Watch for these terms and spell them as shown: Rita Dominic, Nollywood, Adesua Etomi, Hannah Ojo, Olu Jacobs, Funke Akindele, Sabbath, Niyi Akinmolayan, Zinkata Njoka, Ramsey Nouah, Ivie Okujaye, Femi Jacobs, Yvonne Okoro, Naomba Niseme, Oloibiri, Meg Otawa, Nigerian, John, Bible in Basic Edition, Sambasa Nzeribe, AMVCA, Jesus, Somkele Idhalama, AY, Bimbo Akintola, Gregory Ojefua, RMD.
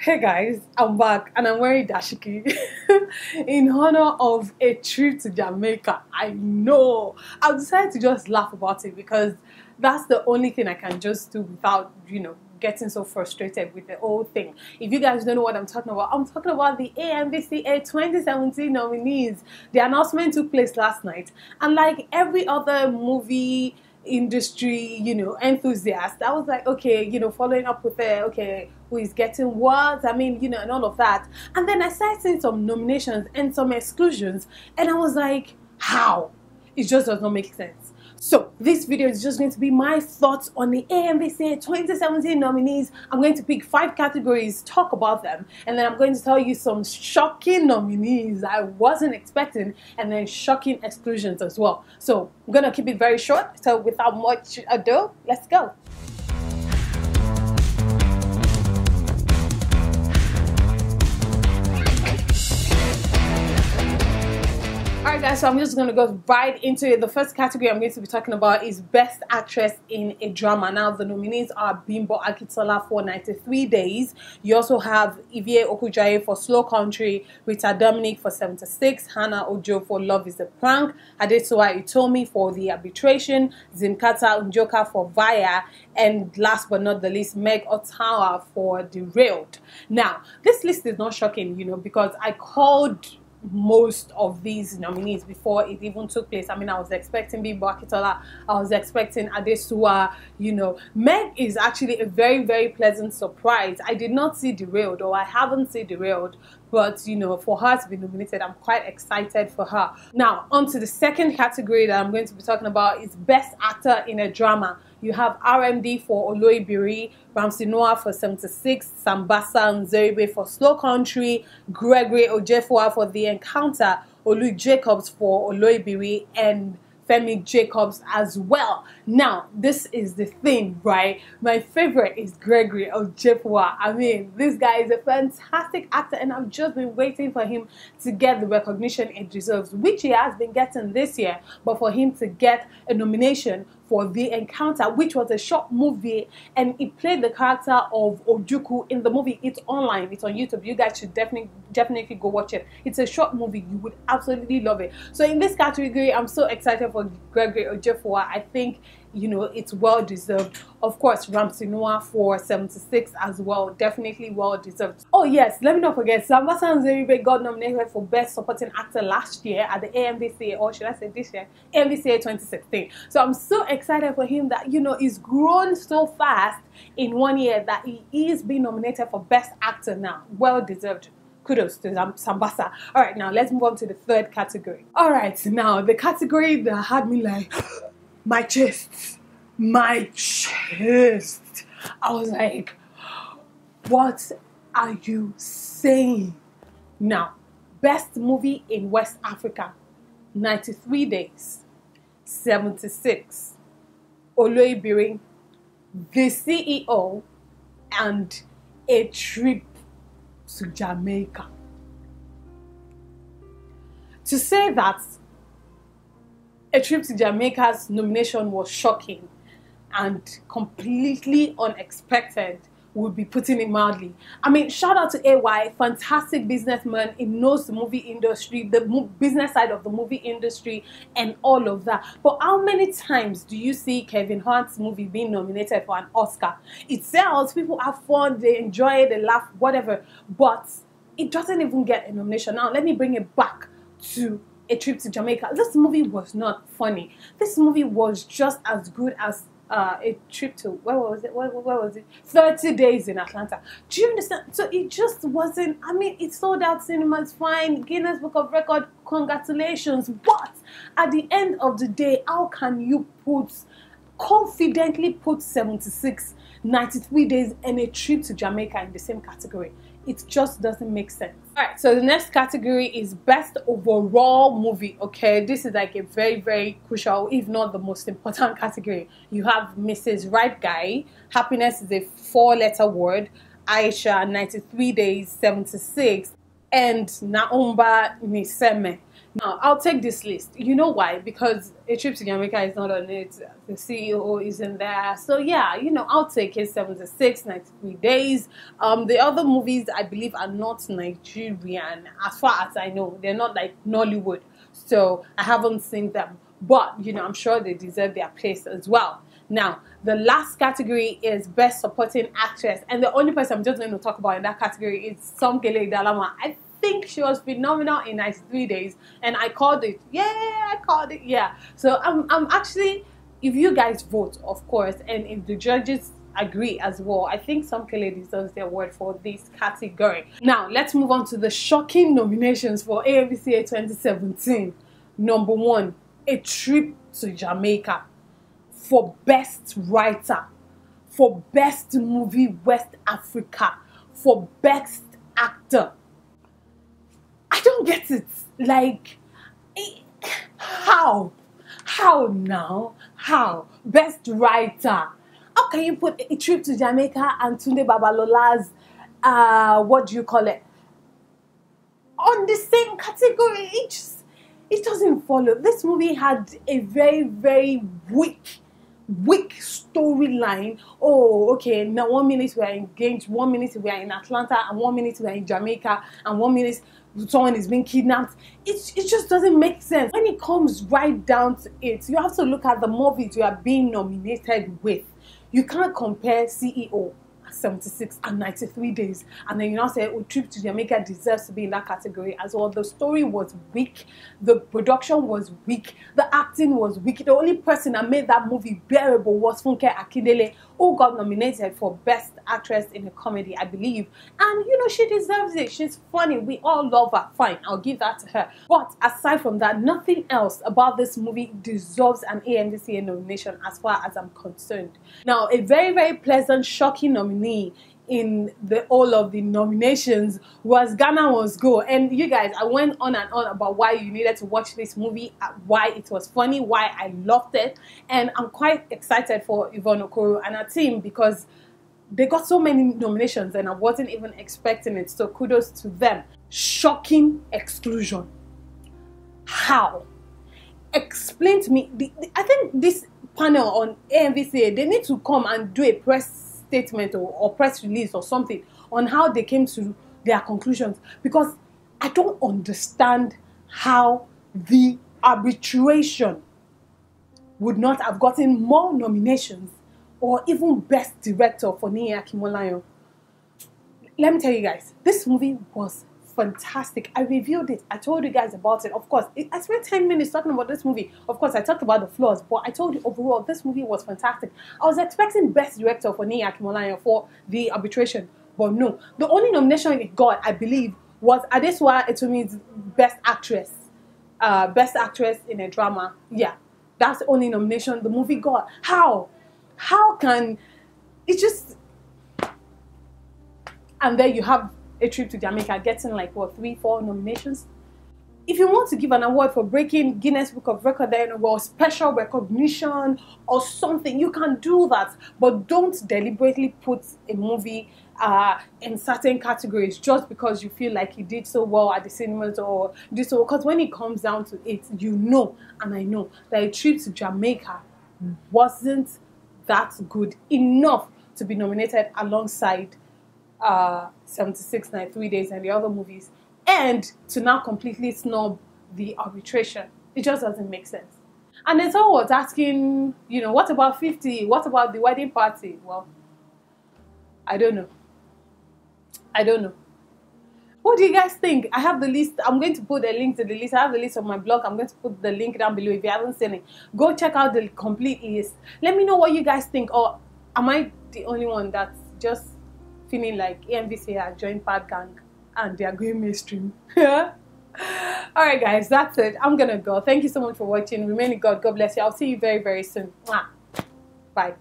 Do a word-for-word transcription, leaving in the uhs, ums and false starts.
Hey guys, I'm back and I'm wearing dashiki in honor of a trip to Jamaica. I know. I've decided to just laugh about it because that's the only thing I can just do without, you know, getting so frustrated with the whole thing. If you guys don't know what I'm talking about, I'm talking about the A M V C A twenty seventeen nominees. The announcement took place last night, and like every other movie industry, you know, enthusiast, I was like, okay, you know, following up with the, okay, who is getting what, I mean, you know, and all of that. And then I started seeing some nominations and some exclusions, and I was like, how? It just does not make sense. So this video is just going to be my thoughts on the A M V C A twenty seventeen nominees. I'm going to pick five categories, talk about them, and then I'm going to tell you some shocking nominees I wasn't expecting, and then shocking exclusions as well. So I'm going to keep it very short, so without much ado, let's go. Alright guys, so I'm just going to go right into it. The first category I'm going to be talking about is Best Actress in a Drama. Now the nominees are Bimbo Akintola for ninety-three days. You also have Ivie Okujaye for Slow Country, Rita Dominic for seventy-six, Hannah Ojo for Love is a Prank, Adesua Etomi for The Arbitration, Zinkata Njoka for Vaya, and last but not the least, Meg Otawa for Derailed. Now, this list is not shocking, you know, because I called most of these nominees before it even took place. I mean, I was expecting Bimbo Akintola, I was expecting Adesua, you know. Meg is actually a very, very pleasant surprise. I did not see Derailed, or I haven't seen Derailed, but, you know, for her to be nominated, I'm quite excited for her. Now, on to the second category that I'm going to be talking about is Best Actor in a Drama. You have R M D for Oloibiri, Ramsey Nouah for seventy-six, Sambasa Nzeribe for Slow Country, Gregory Ojefua for The Encounter, Olu Jacobs for Oloibiri, and Femi Jacobs as well. Now, this is the thing, right? My favorite is Gregory Ojefua. I mean, this guy is a fantastic actor, and I've just been waiting for him to get the recognition it deserves, which he has been getting this year, but for him to get a nomination for The Encounter, which was a short movie, and it played the character of Ojuku in the movie. It's online, it's on YouTube. You guys should definitely definitely go watch it. It's a short movie, you would absolutely love it. So in this category, I'm so excited for Gregory Ojefua. I think, you know, it's well deserved. Of course, Ramsey Nouah for seventy-six as well, definitely well deserved. Oh yes, let me not forget, Sambasa Nzeribe got nominated for Best Supporting Actor last year at the A M V C A, or should I say this year, A M V C A twenty sixteen. So I'm so excited for him that, you know, he's grown so fast in one year that he is being nominated for Best Actor now. Well deserved. Kudos to Sambasa. All right, now let's move on to the third category. All right, now the category that had me like, my chest, my chest. I was like, what are you saying? Now, Best Movie in West Africa, ninety-three days, seventy-six, Oloibiri, The C E O, and A Trip to Jamaica. To say that A Trip to Jamaica's nomination was shocking and completely unexpected would be putting it mildly. I mean, shout out to A Y, fantastic businessman. He knows the movie industry, the business side of the movie industry, and all of that. But how many times do you see Kevin Hart's movie being nominated for an Oscar? It sells, people have fun, they enjoy it, they laugh, whatever. But it doesn't even get a nomination. Now, let me bring it back to A Trip to Jamaica. This movie was not funny. This movie was just as good as uh, A Trip to, where was it? Where, where was it? thirty days in Atlanta. Do you understand? So it just wasn't, I mean, it sold out cinemas, fine, Guinness Book of Record, congratulations. But at the end of the day, how can you put, confidently put seventy-six, ninety-three days and A Trip to Jamaica in the same category? It just doesn't make sense. All right, so the next category is Best Overall Movie, okay? This is like a very, very crucial, if not the most important category. You have Missus Right Guy, Happiness is a Four-Letter Word, Aisha, ninety-three days, seventy-six, and Naomba Niseme. Now, I'll take this list. You know why? Because a trip to Jamaica is not on it. The C E O isn't there. So, yeah, you know, I'll take it. seventy-six, ninety-three days. Um, the other movies, I believe, are not Nigerian. As far as I know, they're not like Nollywood. So, I haven't seen them. But, you know, I'm sure they deserve their place as well. Now, the last category is Best Supporting Actress. And the only person I'm just going to talk about in that category is Somkele Idhalama. I think she was phenomenal in ninety-three days. And I called it. Yeah, I called it. Yeah. So I'm, I'm actually, if you guys vote, of course, and if the judges agree as well, I think Somkele deserves the award for this category. Now, let's move on to the shocking nominations for A M V C A twenty seventeen. Number one, A Trip to Jamaica. For Best Writer, for Best Movie West Africa, for Best Actor. I don't get it. Like, it, how? How now? How? Best Writer. How can you put A Trip to Jamaica and Tunde Babalola's, uh, what do you call it, on the same category? It, just, it doesn't follow. This movie had a very, very weak weak storyline. Oh, okay, now one minute we are engaged, one minute we are in Atlanta, and one minute we are in Jamaica, and one minute someone is being kidnapped. It, it just doesn't make sense. When it comes right down to it, you have to look at the movies you are being nominated with. You can't compare C E O at seventy-six and ninety-three days, and then you now say, oh, Trip to Jamaica deserves to be in that category as well. The story was weak, the production was weak, the acting was weak. The only person that made that movie bearable was Funke Akindele, who got nominated for Best Actress in a Comedy, I believe. And, you know, she deserves it. She's funny. We all love her. Fine, I'll give that to her. But aside from that, nothing else about this movie deserves an A M V C A nomination as far as I'm concerned. Now, a very, very pleasant, shocking nominee in the all of the nominations was Ghana Must Go. And you guys, I went on and on about why you needed to watch this movie, why it was funny, why I loved it. And I'm quite excited for Yvonne Okoro and her team because they got so many nominations and I wasn't even expecting it, so kudos to them. Shocking exclusion. How? Explain to me. The, the, I think this panel on A M V C A, they need to come and do a press statement or, or press release or something on how they came to their conclusions, because I don't understand how the arbitration would not have gotten more nominations or even Best Director for Niyi Akinmolayan. Let me tell you guys, this movie was fantastic. I reviewed it. I told you guys about it. Of course, it, I spent ten minutes talking about this movie. Of course, I talked about the flaws, but I told you overall, this movie was fantastic. I was expecting Best Director for Niyi Akinmolayan for the arbitration, but no. The only nomination it got, I believe, was Adesua Etomi's Best Actress. Uh, Best Actress in a Drama. Yeah, that's the only nomination the movie got. How? How can... It just... And then you have A Trip to Jamaica getting like what, three, four nominations. If you want to give an award for breaking Guinness Book of Record or special recognition or something, you can do that, but don't deliberately put a movie uh, in certain categories just because you feel like it did so well at the cinemas or this. So, because when it comes down to it, you know, and I know that A Trip to Jamaica wasn't that good enough to be nominated alongside Uh, seventy-six, ninety-three days and the other movies, and to now completely snob the arbitration. It just doesn't make sense. And then someone was asking, you know, what about fifty? What about the wedding party? Well, I don't know. I don't know. What do you guys think? I have the list. I'm going to put a link to the list. I have the list on my blog. I'm going to put the link down below. If you haven't seen it, go check out the complete list. Let me know what you guys think. Or am I the only one that's just feeling like A M V C A are joined Bad Gang and they are going mainstream? Alright guys, that's it. I'm gonna go. Thank you so much for watching. Remain in God. God bless you. I'll see you very, very soon. Bye.